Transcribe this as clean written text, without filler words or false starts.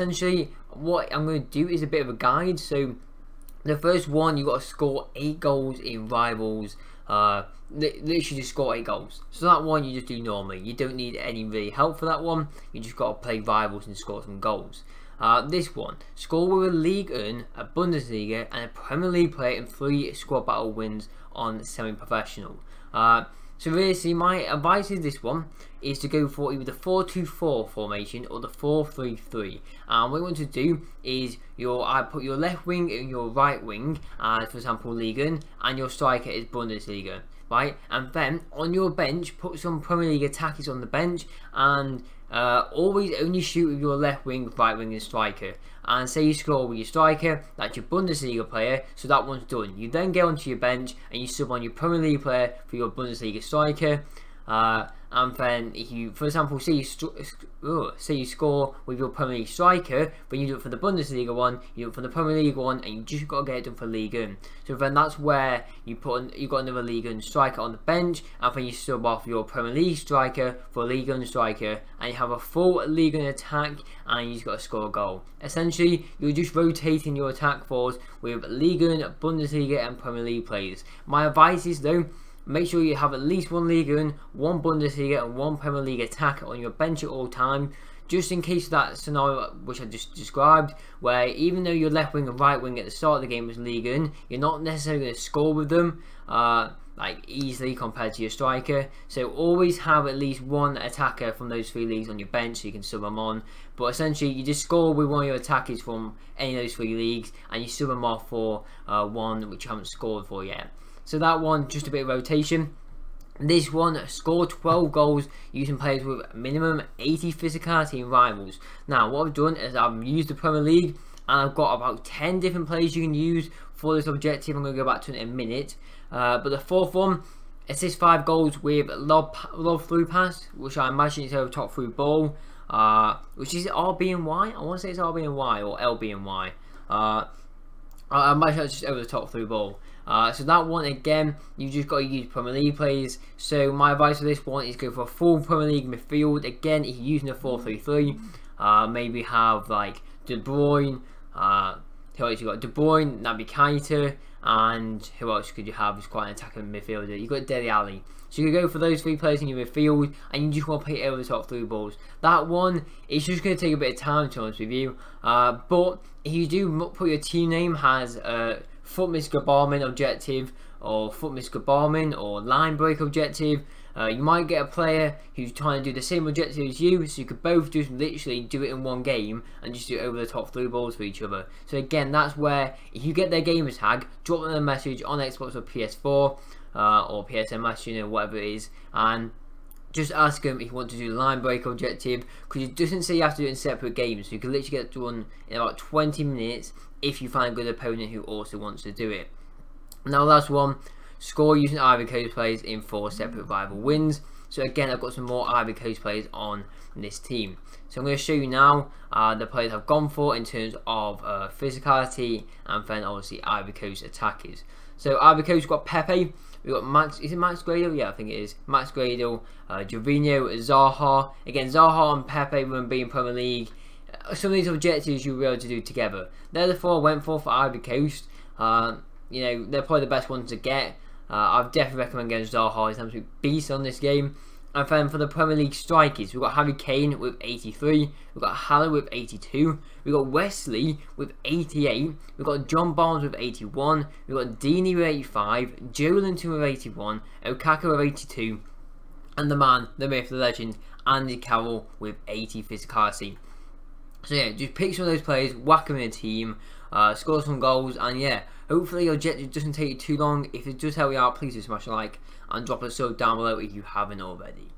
essentially what I'm going to do is a bit of a guide. So the first one, you got to score 8 goals in rivals. Literally just score 8 goals. So that one you just do normally. You don't need any really help for that one. You just got to play rivals and score some goals. This one, score with a league earn, a Bundesliga and a Premier League player in 3 squad battle wins on semi-professional. So really, see, my advice is this one is to go for either the 4-2-4 formation or the 4-3-3. And what you want to do is I put your left wing and your right wing, for example, Ligue 1, and your striker is Bundesliga, right? And then on your bench, put some Premier League attackers on the bench, and always only shoot with your left wing, right wing and striker. And say you score with your striker, that's your Bundesliga player, so that one's done. You then get onto your bench and you sub on your Premier League player for your Bundesliga striker. And then if you, for example, say you score with your Premier League striker, but you do it for the Bundesliga one, you do it for the Premier League one, and you just got to get it done for Ligue 1. So then that's where you got another Ligue 1 striker on the bench, and then you sub off your Premier League striker for a Ligue 1 striker, and you have a full Ligue 1 attack, and you just got to score a goal. Essentially, you're just rotating your attack force with Ligue 1, Bundesliga, and Premier League players. My advice is though, make sure you have at least 1 Ligue 1, 1 Bundesliga and 1 Premier League attacker on your bench at all time, just in case that scenario which I just described, where even though your left wing and right wing at the start of the game was Ligue 1, you're not necessarily going to score with them like easily compared to your striker. So always have at least 1 attacker from those 3 leagues on your bench so you can sub them on. But essentially you just score with 1 of your attackers from any of those 3 leagues and you sub them off for 1 which you haven't scored for yet. So that one, just a bit of rotation. This one, score 12 goals using players with minimum 80 physicality in rivals. Now, what I've done is I've used the Premier League, and I've got about 10 different players you can use for this objective. I'm going to go back to it in a minute. But the fourth one, assist 5 goals with lob through pass, which I imagine is over top through ball, which is RB&Y. I want to say it's RB&Y or LB&Y. I imagine that's just over the top through ball. So that one, again, you've just got to use Premier League players. So my advice for this one is go for a full Premier League midfield. Again, if you're using a 4-3-3, maybe have like De Bruyne, who else you got? De Bruyne, Naby Keita, and who else could you have as quite an attacking midfielder? You've got Dele Alli. So you can go for those 3 players in your midfield, and you just want to play over the top through balls. That one, it's just going to take a bit of time, to be honest with you. But if you do put your team name as Futmas Gbamin objective or Futmas Gbamin or line break objective, you might get a player who's trying to do the same objective as you, so you could both just literally do it in one game and just do over the top through balls for each other. So again, that's where if you get their gamer tag, drop them a message on Xbox or PS4 or PSMS, you know, whatever it is, and just ask them if you want to do the line break objective, because it doesn't say you have to do it in separate games, so you can literally get done in about 20 minutes if you find a good opponent who also wants to do it. Now last one, score using Ivory Coast players in 4 separate rival wins. So again, I've got some more Ivory Coast players on this team. So I'm going to show you now the players I've gone for in terms of physicality and then obviously Ivory Coast attackers. So Ivory Coast, we've got Pepe, we've got Max, is it Max Gradle? Yeah, I think it is. Max Gradle, Jorginho, Zaha. Again, Zaha and Pepe when being Premier League. Some of these objectives you'll be able to do together. They're the 4 I went for Ivory Coast. You know, they're probably the best ones to get. I've definitely recommend getting Zaha. He's an absolute beast on this game. And then for the Premier League strikers, we've got Harry Kane with 83, we've got Haller with 82, we've got Wesley with 88, we've got John Barnes with 81, we've got Deeney with 85, Jolinton with 81, Okaka with 82, and the man, the myth, the legend, Andy Carroll with 80 physicality. So yeah, just pick some of those players, whack them in a team, score some goals, and yeah, hopefully your objective doesn't take you too long. If it does help you out, please do smash a like and drop a sub down below if you haven't already.